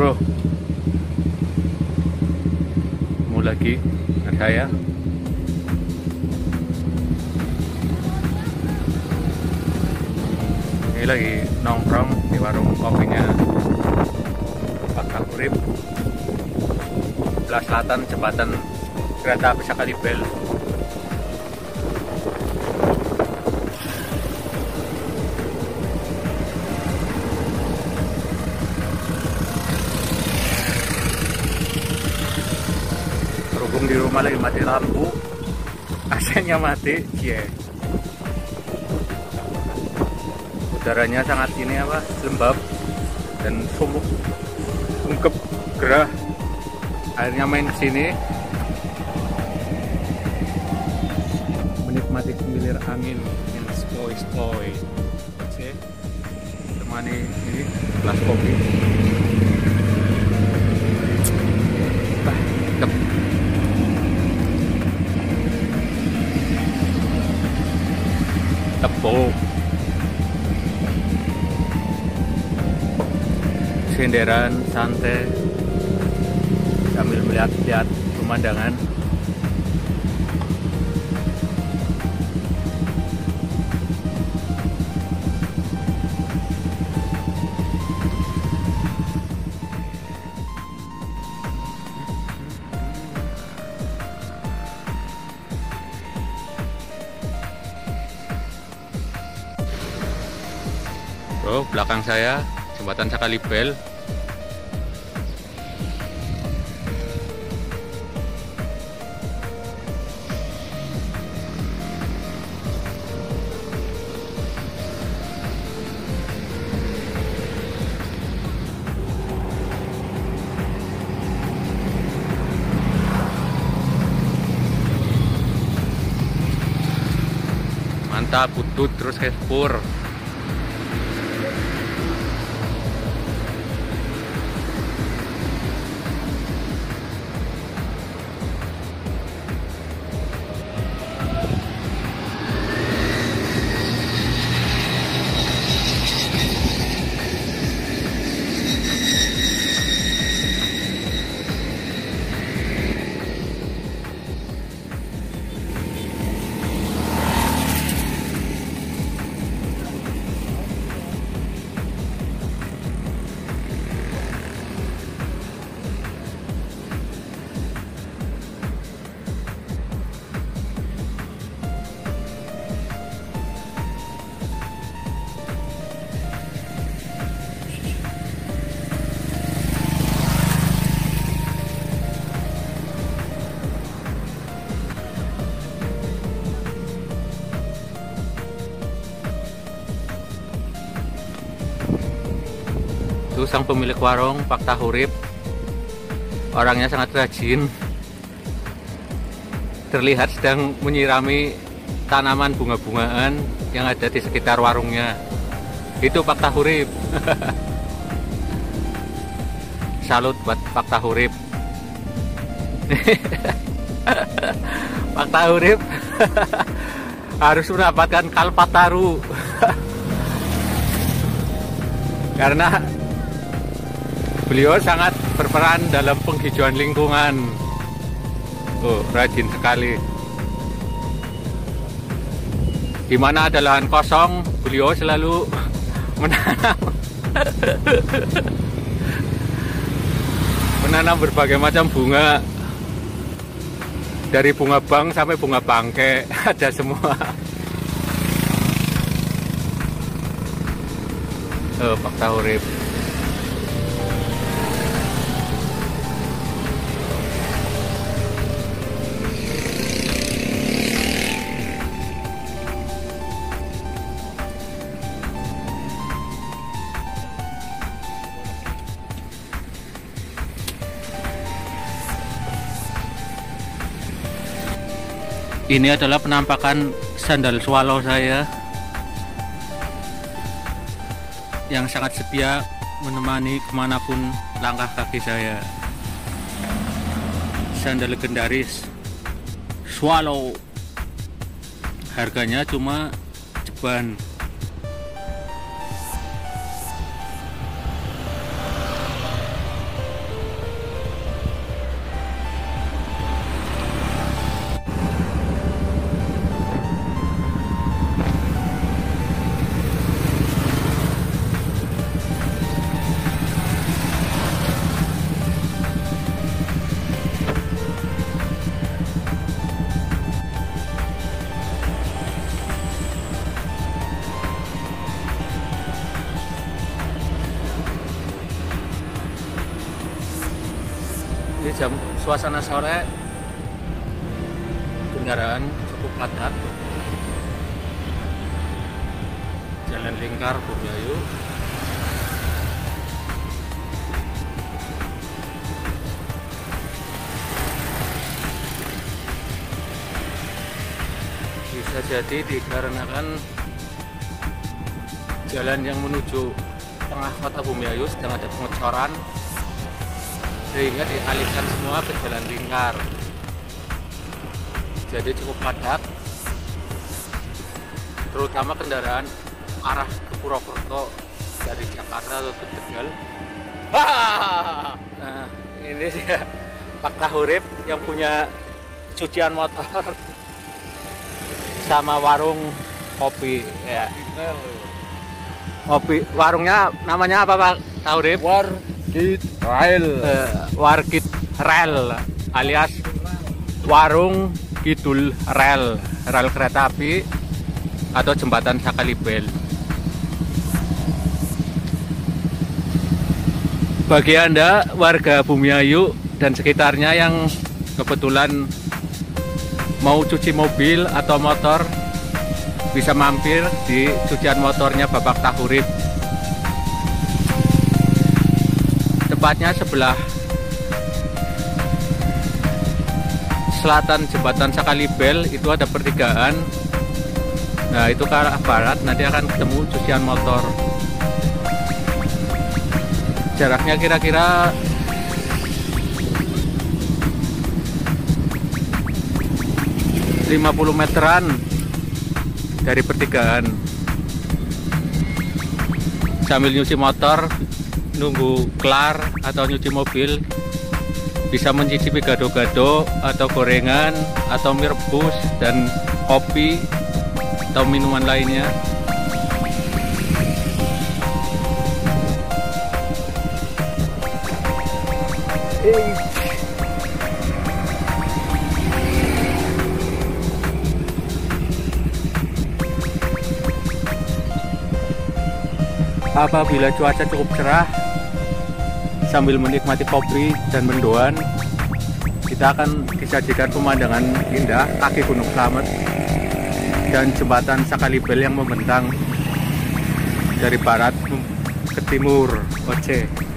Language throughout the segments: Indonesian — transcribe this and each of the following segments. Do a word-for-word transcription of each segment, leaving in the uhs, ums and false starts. Bro, mau lagi ada ya? Ini lagi nongkrong di warung kopinya Pak Tahurib, belah selatan jembatan kereta api Sakalibels. Di rumah lagi mati lampu, A C-nya mati, yeah. Udaranya sangat ini apa, lembab dan sumuk, ungkep, gerah. Akhirnya main di sini, menikmati semilir angin yang sepoi-sepoi, okay. Temani ini gelas kopi. Tepuk senderan santai sambil melihat-lihat pemandangan. Oh, belakang saya jembatan Sakalibels. Mantap, butut terus kespur. Sang pemilik warung Pak Tahurib, orangnya sangat rajin, terlihat sedang menyirami tanaman bunga-bungaan yang ada di sekitar warungnya. Itu Pak Tahurib. Salut buat Pak Tahurib. Pak Tahurib harus mendapatkan kalpataru karena beliau sangat berperan dalam penghijauan lingkungan. Tuh, rajin sekali. Di mana ada lahan kosong, beliau selalu menanam menanam berbagai macam bunga. Dari bunga bang sampai bunga bangke, ada semua. Oh, Pak Tahurib. Ini adalah penampakan sandal Swallow saya yang sangat setia menemani kemanapun langkah kaki saya. Sandal legendaris Swallow, harganya cuma ceban. Ini jam suasana sore, kendaraan cukup padat. Jalan lingkar Bumiayu. Bisa jadi dikarenakan jalan yang menuju tengah kota Bumiayu sedang ada pengecoran, sehingga dialihkan semua ke jalan lingkar. Jadi cukup padat, terutama kendaraan arah ke Purwokerto dari Jakarta atau ke Tegal. Nah, ini dia Pak Tahurib yang punya cucian motor sama warung kopi, ya. Kopi warungnya namanya apa, Pak Tahurib? Warung Kidul Rel. Uh, Warung Kidul Rel alias Warung Kidul Rel, rel kereta api atau jembatan Sakalibels. Bagi Anda warga Bumiayu dan sekitarnya yang kebetulan mau cuci mobil atau motor, bisa mampir di cucian motornya Bapak Tahurib, tepatnya sebelah selatan jembatan Sakalibels. Itu ada pertigaan, nah itu ke arah barat, nanti akan ketemu cucian motor. Jaraknya kira-kira lima puluh meteran dari pertigaan. Sambil nyuci motor, nunggu kelar atau nyuci mobil, bisa mencicipi gado-gado atau gorengan atau mie rebus dan kopi atau minuman lainnya. Hey. Apabila cuaca cukup cerah, sambil menikmati kopi dan mendoan, kita akan disajikan pemandangan indah kaki Gunung Slamet dan jembatan Sakalibels yang membentang dari barat ke timur. Oce.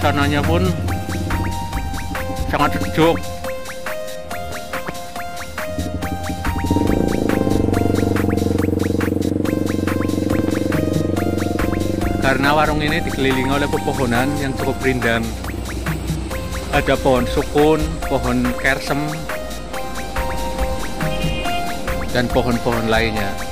Suasananya pun sangat sejuk. Karena warung ini dikelilingi oleh pepohonan yang cukup rindang. Ada pohon sukun, pohon kersem, dan pohon-pohon lainnya.